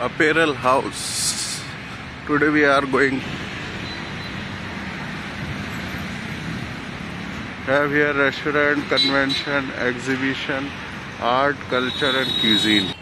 Apparel House. Today we are going have here restaurant, convention, exhibition, art, culture and cuisine.